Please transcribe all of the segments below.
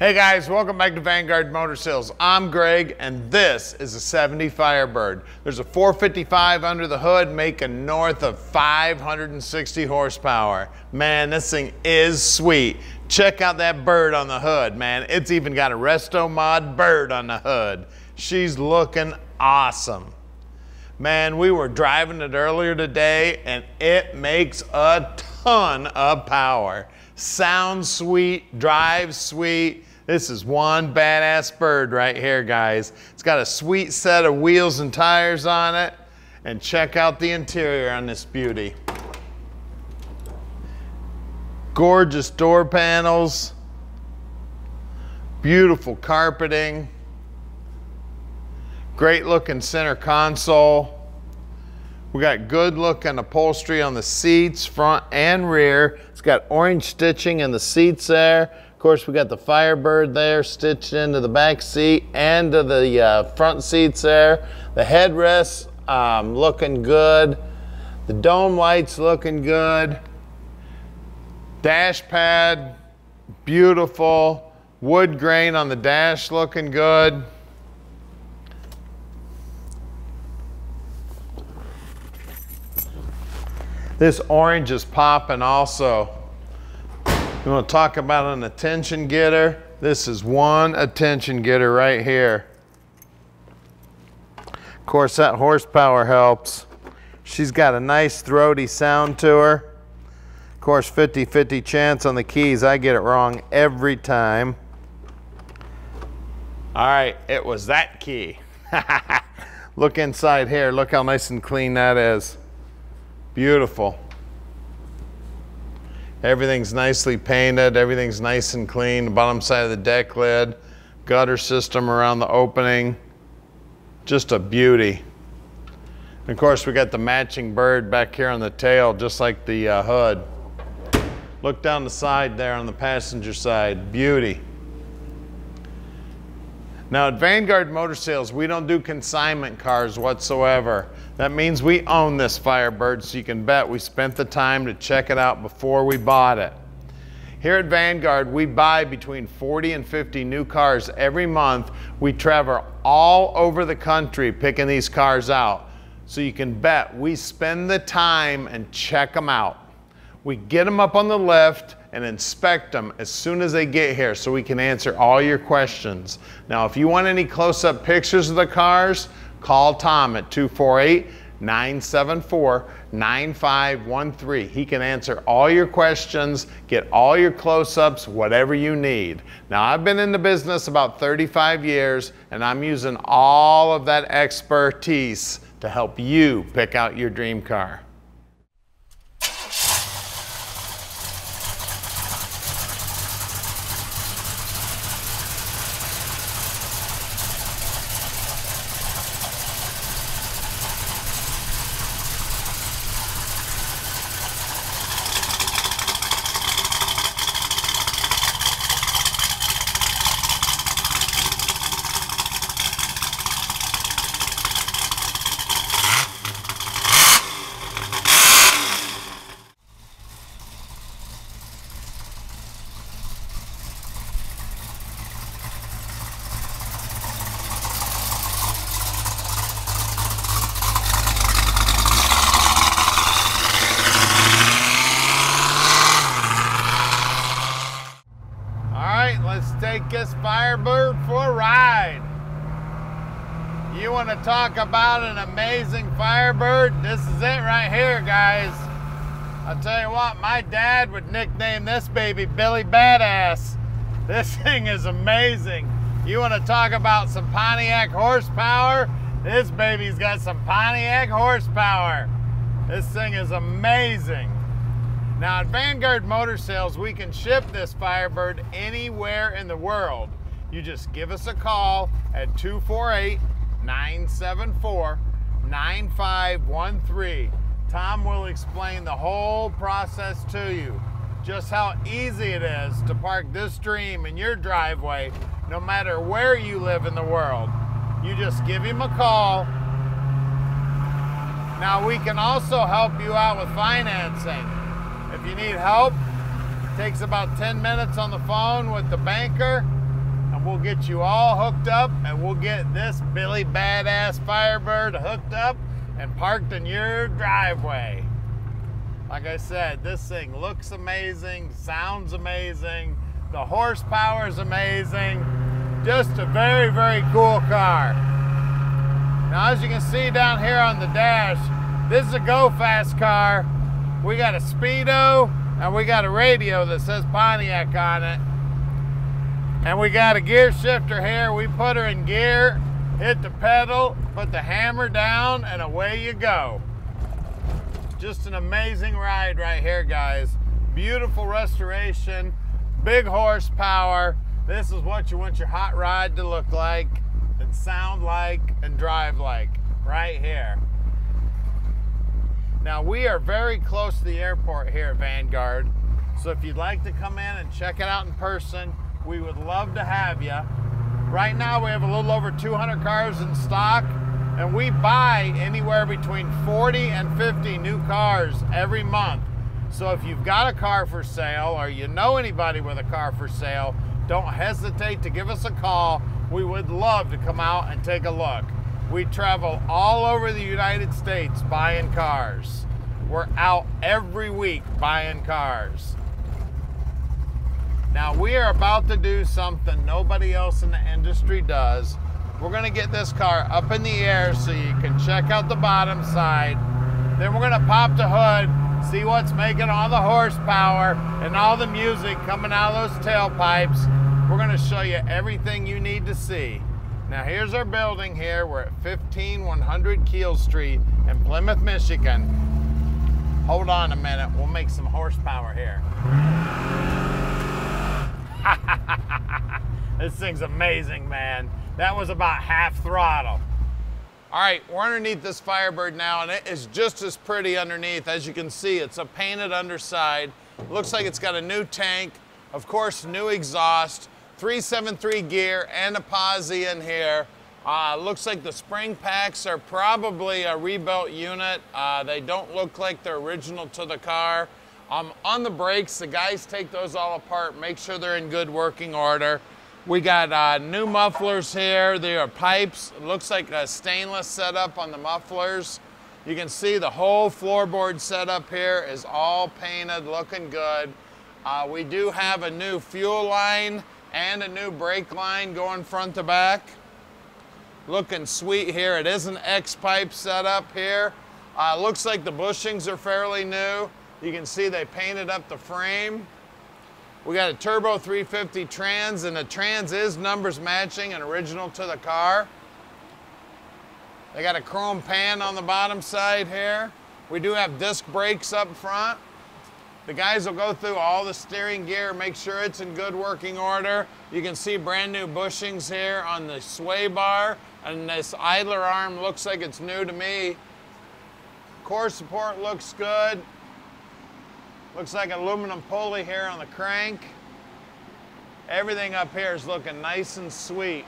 Hey guys, welcome back to Vanguard Motor Sales. I'm Greg and this is a 70 Firebird. There's a 455 under the hood making north of 560 horsepower. Man, this thing is sweet. Check out that bird on the hood, man. It's even got a Restomod bird on the hood. She's looking awesome. Man, we were driving it earlier today and it makes a ton of power. Sounds sweet, drives sweet. This is one badass bird right here, guys. It's got a sweet set of wheels and tires on it. And check out the interior on this beauty. Gorgeous door panels. Beautiful carpeting. Great looking center console. We got good looking upholstery on the seats, front and rear. It's got orange stitching in the seats there. Of course, we got the Firebird there stitched into the back seat and to the front seats there. The headrests looking good. The dome lights looking good. Dash pad, beautiful. Wood grain on the dash looking good. This orange is popping also. You want to talk about an attention getter? This is one attention getter right here. Of course, that horsepower helps. She's got a nice throaty sound to her. Of course, 50-50 chance on the keys. I get it wrong every time. All right, it was that key. Look inside here. Look how nice and clean that is. Beautiful. Everything's nicely painted. Everything's nice and clean. The bottom side of the deck lid, gutter system around the opening. Just a beauty. And of course, we got the matching bird back here on the tail, just like the hood. Look down the side there on the passenger side. Beauty. Now at Vanguard Motor Sales, we don't do consignment cars whatsoever. That means we own this Firebird, so you can bet we spent the time to check it out before we bought it. Here at Vanguard, we buy between 40 and 50 new cars every month. We travel all over the country picking these cars out. So you can bet we spend the time and check them out. We get them up on the lift and inspect them as soon as they get here so we can answer all your questions. Now, if you want any close-up pictures of the cars, call Tom at 248-974-9513. He can answer all your questions, get all your close-ups, whatever you need. Now, I've been in the business about 35 years, and I'm using all of that expertise to help you pick out your dream car. This Firebird for a ride. You want to talk about an amazing Firebird? This is it right here, guys. I'll tell you what, my dad would nickname this baby Billy Badass. This thing is amazing. You want to talk about some Pontiac horsepower? This baby's got some Pontiac horsepower. This thing is amazing. Now at Vanguard Motor Sales, we can ship this Firebird anywhere in the world. You just give us a call at 248-974-9513. Tom will explain the whole process to you, just how easy it is to park this dream in your driveway, no matter where you live in the world. You just give him a call. Now we can also help you out with financing. If you need help, it takes about 10 minutes on the phone with the banker. and we'll get you all hooked up, and we'll get this Billy Badass Firebird hooked up and parked in your driveway. Like I said, this thing looks amazing, sounds amazing, the horsepower is amazing. Just a very, very cool car. Now, as you can see down here on the dash, this is a go-fast car. We got a speedo, and we got a radio that says Pontiac on it. And we got a gear shifter here. We put her in gear, hit the pedal, put the hammer down, and away you go. Just an amazing ride right here, guys. Beautiful restoration, big horsepower. This is what you want your hot rod to look like, and sound like, and drive like, right here. Now, we are very close to the airport here at Vanguard, so if you'd like to come in and check it out in person, we would love to have you. Right now, we have a little over 200 cars in stock, and we buy anywhere between 40 and 50 new cars every month. So if you've got a car for sale, or you know anybody with a car for sale, don't hesitate to give us a call. We would love to come out and take a look. We travel all over the United States buying cars. We're out every week buying cars. Now, we are about to do something nobody else in the industry does. We're gonna get this car up in the air so you can check out the bottom side. Then we're gonna pop the hood, see what's making all the horsepower and all the music coming out of those tailpipes. We're gonna show you everything you need to see. Now, here's our building here. We're at 15100 Keel Street in Plymouth, Michigan. Hold on a minute, we'll make some horsepower here. This thing's amazing, man. That was about half throttle. All right, we're underneath this Firebird now, and it is just as pretty underneath. As you can see, it's a painted underside. Looks like it's got a new tank, of course, new exhaust, 373 gear, and a Posi in here. Looks like the spring packs are probably a rebuilt unit. They don't look like they're original to the car. On the brakes, the guys take those all apart, make sure they're in good working order. We got new mufflers here. There are pipes. It looks like a stainless setup on the mufflers. You can see the whole floorboard setup here is all painted, looking good. We do have a new fuel line and a new brake line going front to back. Looking sweet here. It is an X-pipe setup here. Looks like the bushings are fairly new. You can see they painted up the frame. We got a turbo 350 trans, and the trans is numbers matching and original to the car. They got a chrome pan on the bottom side here. We do have disc brakes up front. The guys will go through all the steering gear, make sure it's in good working order. You can see brand new bushings here on the sway bar, and this idler arm looks like it's new to me. Core support looks good. Looks like an aluminum pulley here on the crank. Everything up here is looking nice and sweet.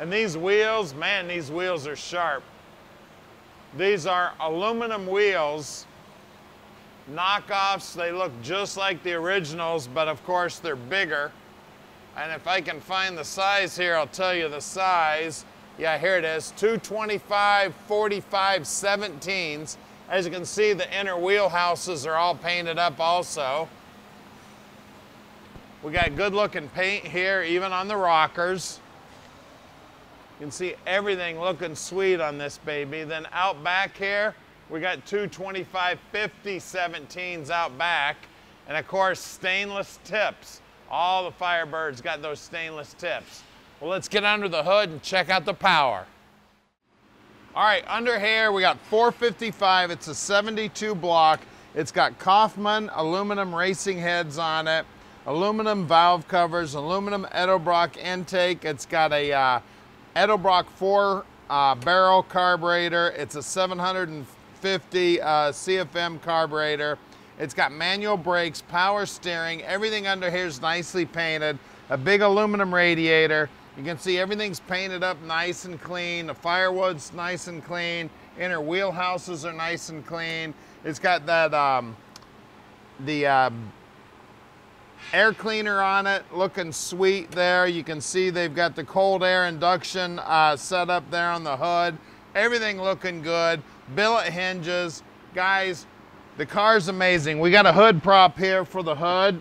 And these wheels, man, these wheels are sharp. These are aluminum wheels, knockoffs. They look just like the originals, but of course they're bigger. And if I can find the size here, I'll tell you the size. Yeah, here it is, 225, 45, 17s. As you can see, the inner wheelhouses are all painted up also. We got good looking paint here, even on the rockers. You can see everything looking sweet on this baby. Then out back here, we got 225, 50, 17s out back. And of course, stainless tips. All the Firebirds got those stainless tips. Well, let's get under the hood and check out the power. All right, under here, we got 455. It's a 72 block. It's got Kaufman aluminum racing heads on it, aluminum valve covers, aluminum Edelbrock intake. It's got a Edelbrock 4 barrel carburetor. It's a 750 CFM carburetor. It's got manual brakes, power steering. Everything under here is nicely painted. A big aluminum radiator. You can see everything's painted up nice and clean. The firewood's nice and clean. Inner wheelhouses are nice and clean. It's got that Air cleaner on it, looking sweet there. You can see they've got the cold air induction set up there on the hood. Everything looking good. Billet hinges. Guys, the car's amazing. We got a hood prop here for the hood.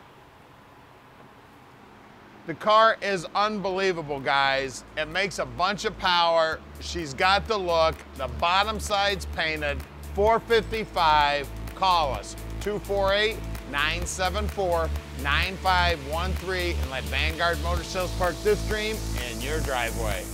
The car is unbelievable, guys. It makes a bunch of power. She's got the look. The bottom side's painted. $455. Call us. 248-974-9513 and let Vanguard Motor Sales park this dream in your driveway.